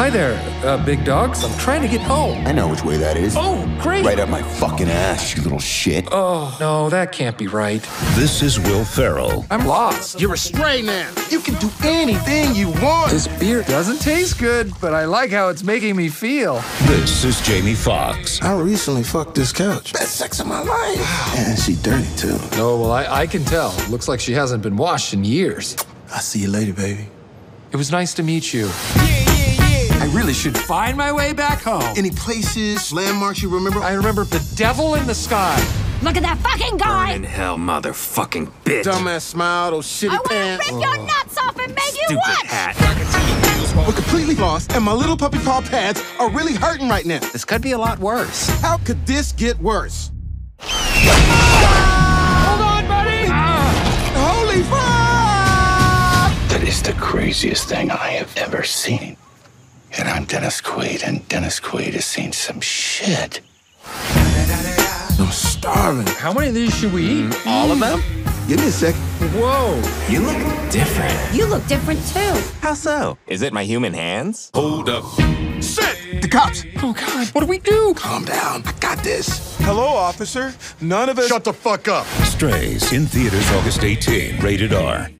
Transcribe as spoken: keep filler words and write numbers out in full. Hi there, uh, big dogs. I'm trying to get home. I know which way that is. Oh, great. Right up my fucking ass, you little shit. Oh, no, that can't be right. This is Will Ferrell. I'm lost. You're a stray man. You can do anything you want. This beer doesn't taste good, but I like how it's making me feel. This is Jamie Foxx. I recently fucked this couch. Best sex of my life. And she dirty, too. No, well, I, I can tell. Looks like she hasn't been washed in years. I'll see you later, baby. It was nice to meet you. Yeah, yeah, yeah. I really should find my way back home. Any places, landmarks you remember? I remember the devil in the sky. Look at that fucking guy! Burn in hell, motherfucking bitch. Dumbass smile, those shitty I pants. I will rip oh. your nuts off and make Stupid you watch! Hat. We're completely lost, and my little puppy paw pads are really hurting right now. This could be a lot worse. How could this get worse? It's the craziest thing I have ever seen. And I'm Dennis Quaid, and Dennis Quaid has seen some shit. I'm starving. How many of these should we eat? Mm. All of them? Give me a sec. Whoa. You look different. You look different, too. How so? Is it my human hands? Hold up. Shit! The cops! Oh, God. What do we do? Calm down. I got this. Hello, officer. None of us... Shut the fuck up. Strays in theaters August eighteenth. Rated R.